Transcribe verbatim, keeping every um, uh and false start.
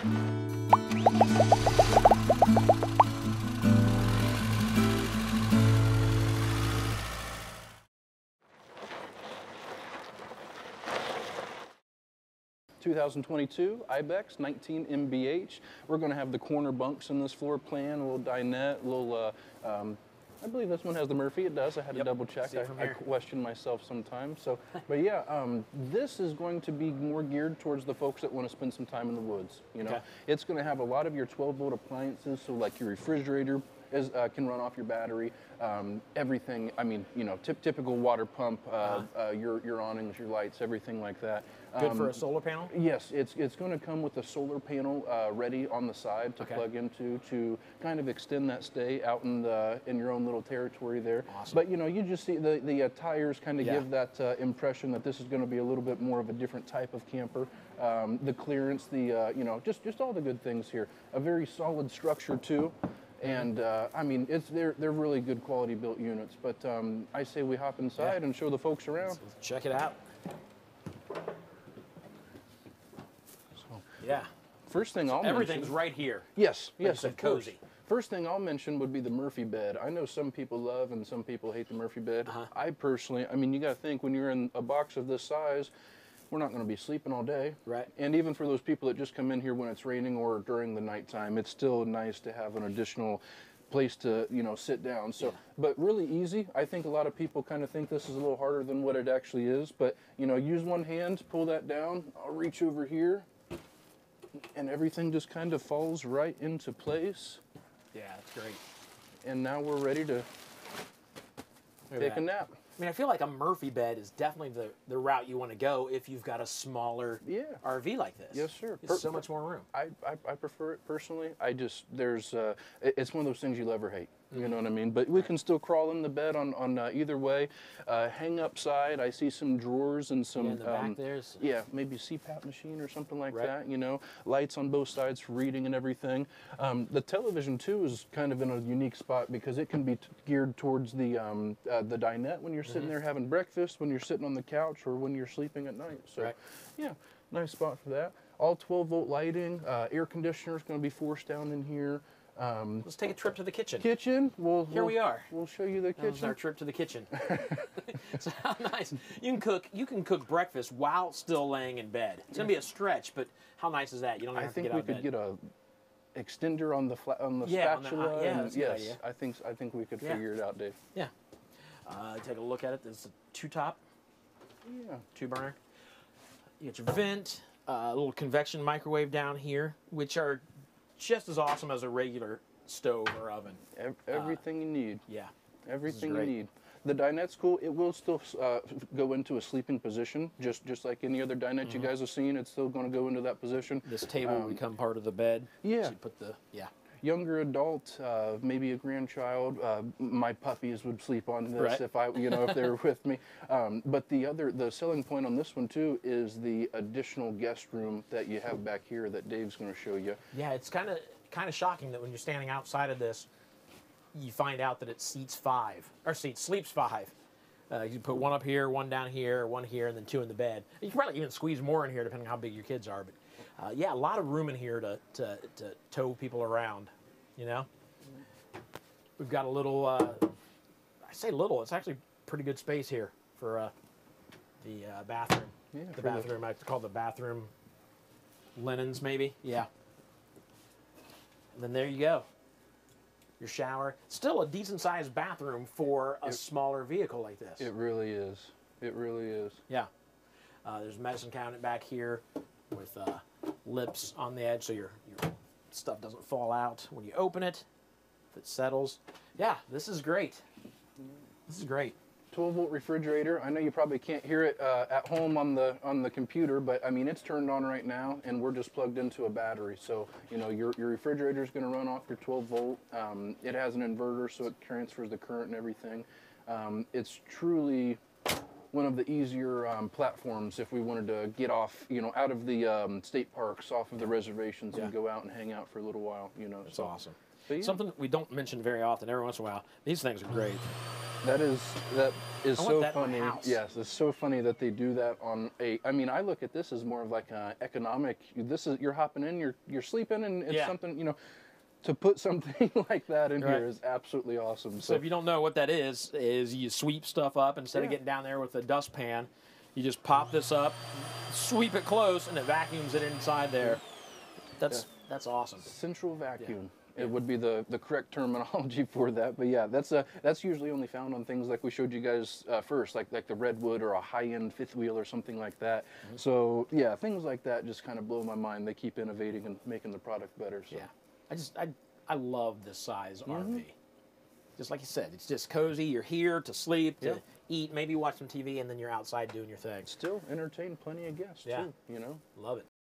twenty twenty-two Ibex nineteen M B H. We're going to have the corner bunks in this floor plan, a little dinette, a little, uh, um, I believe this one has the Murphy. It does. I had yep. to double check. I, I question myself sometimes. So, but yeah, um, this is going to be more geared towards the folks that want to spend some time in the woods. You know, okay. It's going to have a lot of your twelve volt appliances, so like your refrigerator is uh, can run off your battery. Um, everything. I mean, you know, tip, typical water pump. Uh, uh -huh. uh, your your awnings, your lights, everything like that. Good um, for a solar panel? Yes, it's it's going to come with a solar panel uh, ready on the side to okay. plug into to kind of extend that stay out in the in your own little territory there. Awesome. But you know, you just see the the uh, tires kind of yeah. give that uh, impression that this is going to be a little bit more of a different type of camper. Um, the clearance, the uh, you know, just just all the good things here. A very solid structure too. And uh, I mean, it's they're they're really good quality built units. But um, I say we hop inside yeah. and show the folks around. Let's check it out. Yeah. First thing so I'll everything's mention, right here. Yes, yes, of cozy. Course. First thing I'll mention would be the Murphy bed. I know some people love and some people hate the Murphy bed. Uh-huh. I personally, I mean, you got to think when you're in a box of this size, we're not going to be sleeping all day. Right. And even for those people that just come in here when it's raining or during the nighttime, it's still nice to have an additional place to, you know, sit down. So, yeah. but really easy. I think a lot of people kind of think this is a little harder than what it actually is. But, you know, use one hand, pull that down. I'll reach over here. And everything just kind of falls right into place. Yeah, that's great. And now we're ready to take a nap. I mean, I feel like a Murphy bed is definitely the, the route you want to go if you've got a smaller yeah. R V like this. Yes, sir. It's so much more room. I, I, I prefer it personally. I just, there's, uh, it's one of those things you love or hate. You know what I mean? But we can still crawl in the bed on, on uh, either way. Uh, hang up side, I see some drawers and some... Yeah, in the um, back there's... Yeah, maybe a C PAP machine or something like right. that, you know. Lights on both sides for reading and everything. Um, the television, too, is kind of in a unique spot because it can be t geared towards the um, uh, the dinette when you're sitting mm-hmm. there having breakfast, when you're sitting on the couch, or when you're sleeping at night. So, right. yeah, nice spot for that. All twelve volt lighting. Uh, air conditioner is going to be forced down in here. Um, Let's take a trip to the kitchen. Kitchen. We'll, Here we'll, we are. We'll show you the that kitchen. Was our trip to the kitchen. So how nice. You can cook. You can cook breakfast while still laying in bed. It's gonna be a stretch, but how nice is that? You don't have I to get out of bed. I think we could get a extender on the flat on the yeah, spatula. On the, uh, yeah, and, yes. Idea. I think I think we could yeah. figure it out, Dave. Yeah. Uh, take a look at it. There's a two top. Yeah. Two burner. You get your vent. A uh, little convection microwave down here, which are just as awesome as a regular stove or oven. Everything uh, you need. Yeah. Everything you need. The dinette's cool. It will still uh, go into a sleeping position, just just like any other dinette mm-hmm. you guys have seen. It's still going to go into that position. This table um, will become part of the bed. Yeah. So you put the yeah. younger adult, uh, maybe a grandchild. Uh, my puppies would sleep on this right. if I, you know, if they were with me. Um, but the other, the selling point on this one too is the additional guest room that you have back here that Dave's going to show you. Yeah, it's kind of kind of shocking that when you're standing outside of this, you find out that it seats five or seats sleeps five. Uh, you can put one up here, one down here, one here, and then two in the bed. You can probably even squeeze more in here depending on how big your kids are, but. Uh, yeah, a lot of room in here to, to, to tow people around, you know? We've got a little, uh, I say little, it's actually pretty good space here for uh, the uh, bathroom. Yeah, the bathroom, the... I like to call the bathroom linens maybe, yeah. And then there you go. Your shower. Still a decent-sized bathroom for a it, smaller vehicle like this. It really is. It really is. Yeah. Uh, there's a medicine cabinet back here with... Uh, lips on the edge so your, your stuff doesn't fall out when you open it, if it settles. Yeah, this is great. This is great. twelve volt refrigerator. I know you probably can't hear it uh, at home on the on the computer, but I mean it's turned on right now, and we're just plugged into a battery. So you know your your refrigerator is going to run off your twelve volt. Um, it has an inverter, so it transfers the current and everything. Um, it's truly one of the easier um, platforms if we wanted to get off, you know, out of the um, state parks, off of the reservations, yeah. and go out and hang out for a little while, you know. It's so awesome. Yeah. Something we don't mention very often, every once in a while, these things are great. That is that is I so want that funny. In my house. Yes, it's so funny that they do that on a. I mean, I look at this as more of like an economic. This is you're hopping in, you're you're sleeping, and it's yeah. something you know. To put something like that in right. here is absolutely awesome. So, so if you don't know what that is, is you sweep stuff up instead yeah. of getting down there with a dustpan. You just pop this up, sweep it close, and it vacuums it inside there. That's yeah. that's awesome. Central vacuum. Yeah. It would be the, the correct terminology for that, but yeah, that's a, that's usually only found on things like we showed you guys uh, first, like like the Redwood or a high-end fifth wheel or something like that. Mm-hmm. So yeah, things like that just kind of blow my mind. They keep innovating and making the product better. So. Yeah, I just I I love this size mm-hmm. R V. Just like you said, it's just cozy. You're here to sleep, to yeah. eat, maybe watch some T V, and then you're outside doing your thing. Still entertain plenty of guests yeah. too. You know, love it.